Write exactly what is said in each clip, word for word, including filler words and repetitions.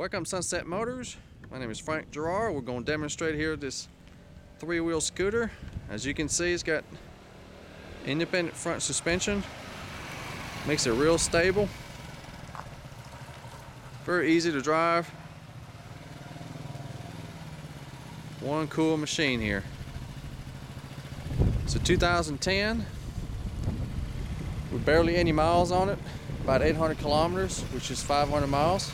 Welcome Sunset Motors. My name is Frank Gerard. We're going to demonstrate here this three-wheel scooter. As you can see, it's got independent front suspension. Makes it real stable. Very easy to drive. One cool machine here. It's a two thousand ten. With barely any miles on it. About eight hundred kilometers, which is five hundred miles.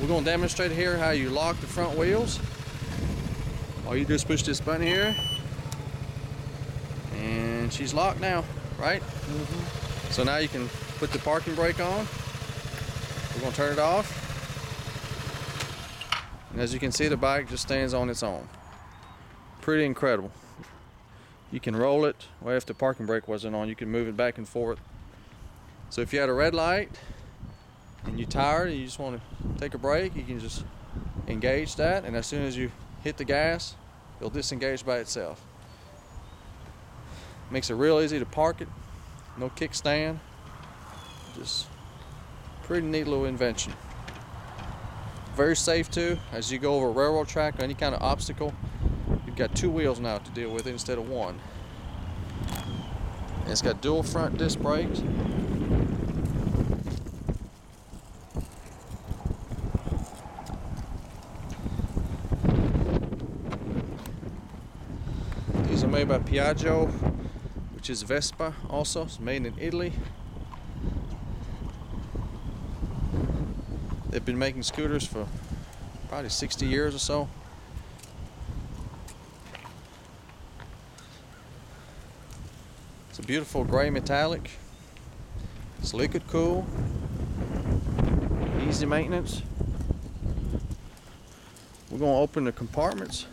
We're going to demonstrate here how you lock the front wheels. All you do is push this button here. And she's locked now, right? Mm-hmm. So now you can put the parking brake on. We're going to turn it off. And as you can see, the bike just stands on its own. Pretty incredible. You can roll it. Well, if the parking brake wasn't on, you can move it back and forth. So if you had a red light and you're tired and you just want to take a break, you can just engage that, and as soon as you hit the gas, it'll disengage by itself. Makes it real easy to park it. No kickstand. Just pretty neat little invention. Very safe too, as you go over a railroad track or any kind of obstacle. You've got two wheels now to deal with it instead of one. And it's got dual front disc brakes. These are made by Piaggio, which is Vespa also. It's made in Italy. They've been making scooters for probably sixty years or so. It's a beautiful gray metallic. It's liquid cool. Easy maintenance. We're going to open the compartments.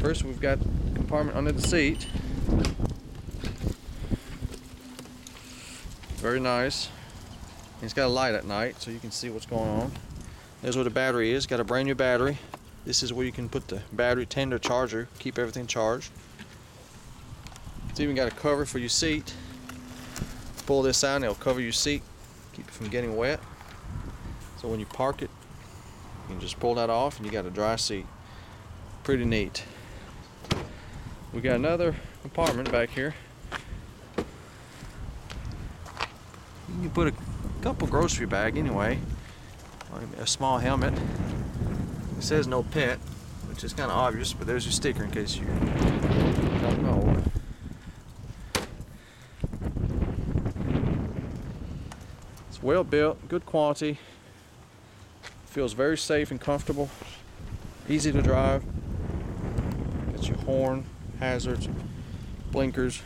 First, we've got the compartment under the seat. Very nice. It's got a light at night so you can see what's going on. There's where the battery is. Got a brand new battery. This is where you can put the battery tender charger, keep everything charged. It's even got a cover for your seat. Pull this out and it'll cover your seat, keep it from getting wet. So when you park it, you can just pull that off and you got a dry seat. Pretty neat. We got another compartment back here. You can put a couple grocery bag anyway, a small helmet. It says no pet, which is kind of obvious, but there's your sticker in case you don't know. It's well built, good quality, feels very safe and comfortable, easy to drive. Got your horn, hazards, blinkers,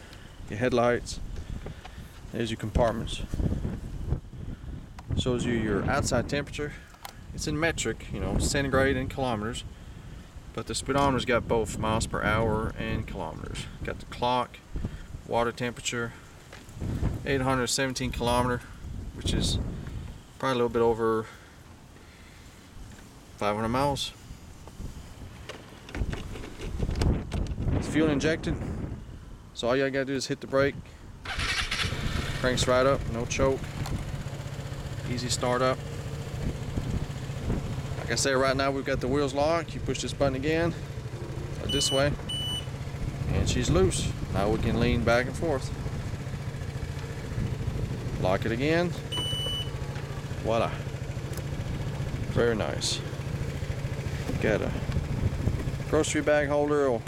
your headlights. There's your compartments. Shows you your outside temperature. It's in metric, you know, centigrade and kilometers. But the speedometer's got both miles per hour and kilometers. Got the clock, water temperature, eight hundred seventeen kilometer, which is probably a little bit over five hundred miles. It's fuel injected, so all you gotta do is hit the brake. Cranks right up, no choke. Easy start up. Like I said, right now we've got the wheels locked. You push this button again, this way, and she's loose. Now we can lean back and forth. Lock it again. Voila. Very nice. Got a grocery bag holder or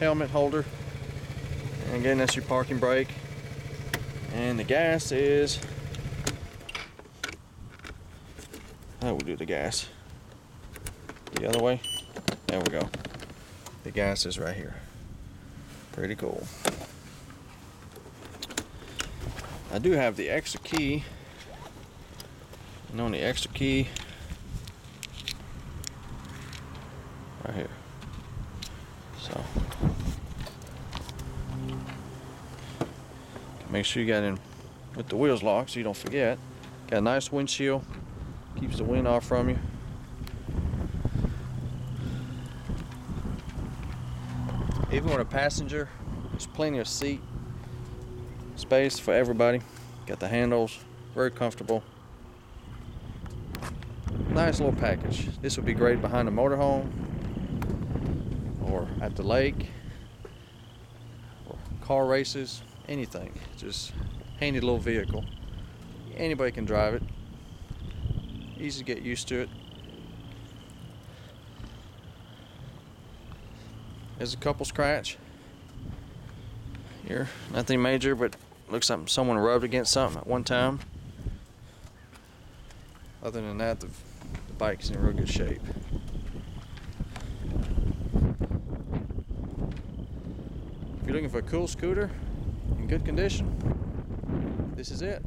helmet holder. And again, that's your parking brake. And the gas is... Now we'll do the gas the other way. There we go. The gas is right here. Pretty cool. I do have the extra key, and on the extra key right here, so make sure you got in with the wheels locked so you don't forget. Got a nice windshield. Keeps the wind off from you. Even with a passenger, there's plenty of seat space for everybody. Got the handles, very comfortable. nice little package. This would be great behind a motorhome or at the lake or car races, anything. Just handy little vehicle. Anybody can drive it. Easy to get used to it. There's a couple scratch here. Nothing major, but looks like someone rubbed against something at one time. Other than that, the, the bike's in real good shape. If you're looking for a cool scooter in good condition, this is it.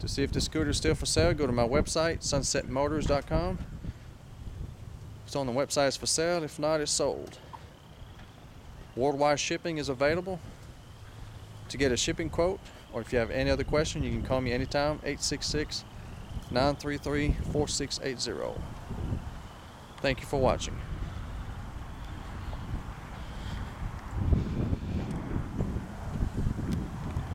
To see if this scooter is still for sale, go to my website, sunset motors dot com. It's on the website, it's for sale. If not, it's sold. Worldwide shipping is available. To get a shipping quote, or if you have any other question, you can call me anytime, eight six six, nine three three, four six eight zero. Thank you for watching.